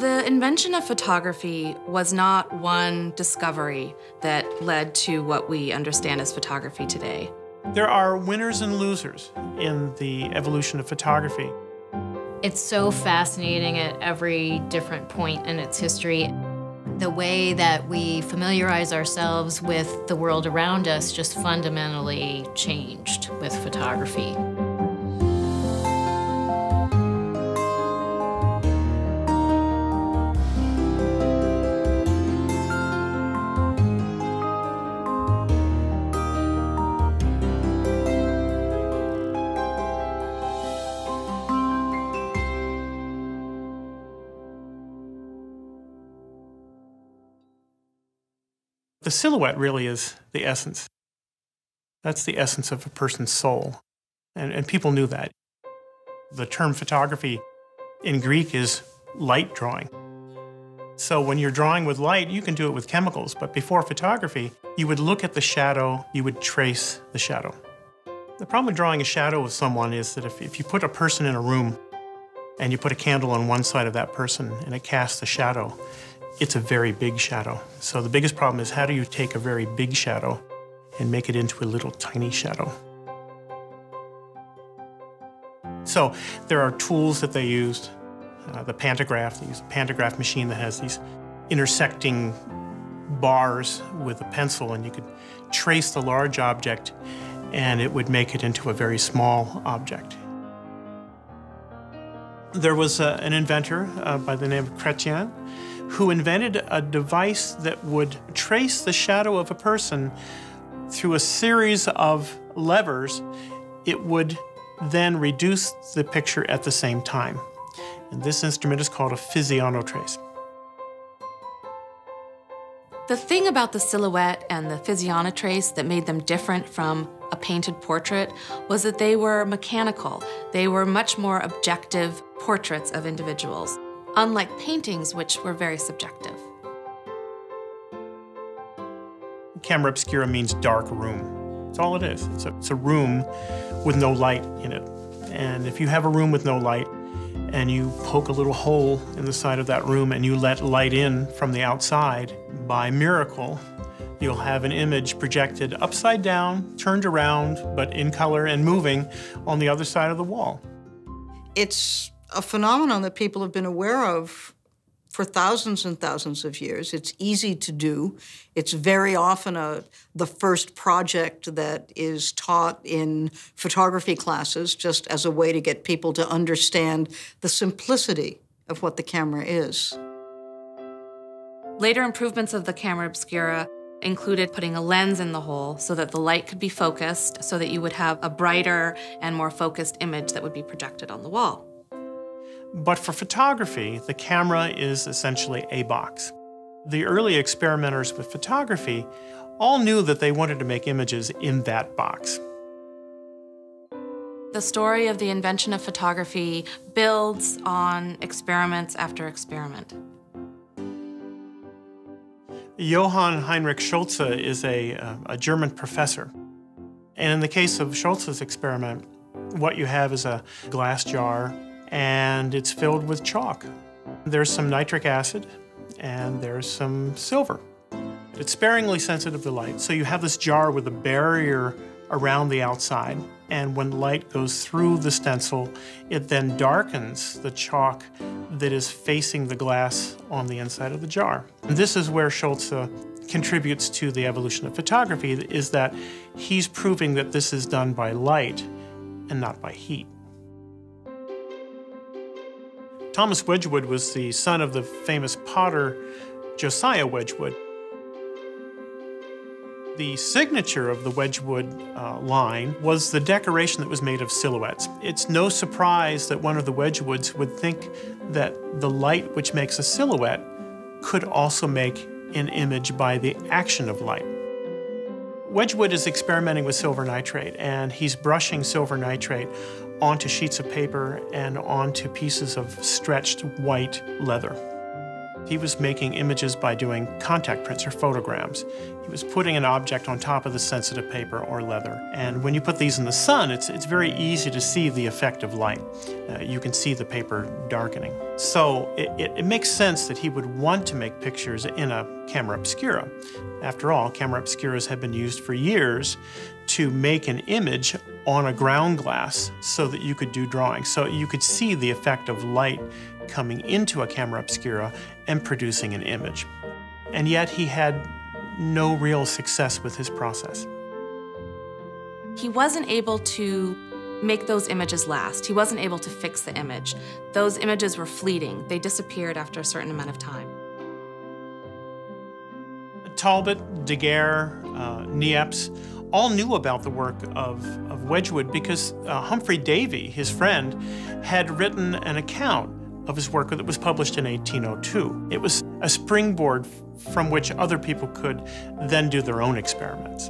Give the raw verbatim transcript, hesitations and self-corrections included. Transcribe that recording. The invention of photography was not one discovery that led to what we understand as photography today. There are winners and losers in the evolution of photography. It's so fascinating at every different point in its history. The way that we familiarize ourselves with the world around us just fundamentally changed with photography. The silhouette really is the essence. That's the essence of a person's soul, and, and people knew that. The term photography in Greek is light drawing. So when you're drawing with light, you can do it with chemicals, but before photography, you would look at the shadow, you would trace the shadow. The problem with drawing a shadow of someone is that if, if you put a person in a room and you put a candle on one side of that person and it casts a shadow, it's a very big shadow. So the biggest problem is how do you take a very big shadow and make it into a little tiny shadow? So there are tools that they used. Uh, the pantograph, they used a pantograph machine that has these intersecting bars with a pencil, and you could trace the large object and it would make it into a very small object. There was uh, an inventor uh, by the name of Chrétien, who invented a device that would trace the shadow of a person through a series of levers. It would then reduce the picture at the same time. And this instrument is called a physiognotrace. The thing about the silhouette and the physiognotrace that made them different from a painted portrait was that they were mechanical. They were much more objective portraits of individuals, unlike paintings, which were very subjective. Camera obscura means dark room. That's all it is. It's a, it's a room with no light in it. And if you have a room with no light and you poke a little hole in the side of that room and you let light in from the outside, by miracle, you'll have an image projected upside down, turned around, but in color and moving on the other side of the wall. It's a phenomenon that people have been aware of for thousands and thousands of years. It's easy to do. It's very often a, the first project that is taught in photography classes, just as a way to get people to understand the simplicity of what the camera is. Later improvements of the camera obscura included putting a lens in the hole so that the light could be focused, so that you would have a brighter and more focused image that would be projected on the wall. But for photography, the camera is essentially a box. The early experimenters with photography all knew that they wanted to make images in that box. The story of the invention of photography builds on experiments after experiment. Johann Heinrich Schulze is a, a German professor. And in the case of Schulze's experiment, what you have is a glass jar, and it's filled with chalk. There's some nitric acid, and there's some silver. It's sparingly sensitive to light, so you have this jar with a barrier around the outside, and when light goes through the stencil, it then darkens the chalk that is facing the glass on the inside of the jar. And this is where Schulze contributes to the evolution of photography, is that he's proving that this is done by light and not by heat. Thomas Wedgwood was the son of the famous potter Josiah Wedgwood. The signature of the Wedgwood uh, line was the decoration that was made of silhouettes. It's no surprise that one of the Wedgwoods would think that the light which makes a silhouette could also make an image by the action of light. Wedgwood is experimenting with silver nitrate, and he's brushing silver nitrate onto sheets of paper and onto pieces of stretched white leather. He was making images by doing contact prints or photograms. He was putting an object on top of the sensitive paper or leather. And when you put these in the sun, it's, it's very easy to see the effect of light. Uh, you can see the paper darkening. So it, it, it makes sense that he would want to make pictures in a camera obscura. After all, camera obscuras have been used for years to make an image on a ground glass so that you could do drawing. So you could see the effect of light coming into a camera obscura and producing an image. And yet he had no real success with his process. He wasn't able to make those images last. He wasn't able to fix the image. Those images were fleeting. They disappeared after a certain amount of time. Talbot, Daguerre, uh, Niepce, all knew about the work of, of Wedgwood because uh, Humphrey Davy, his friend, had written an account of his work that was published in eighteen oh two. It was a springboard from which other people could then do their own experiments.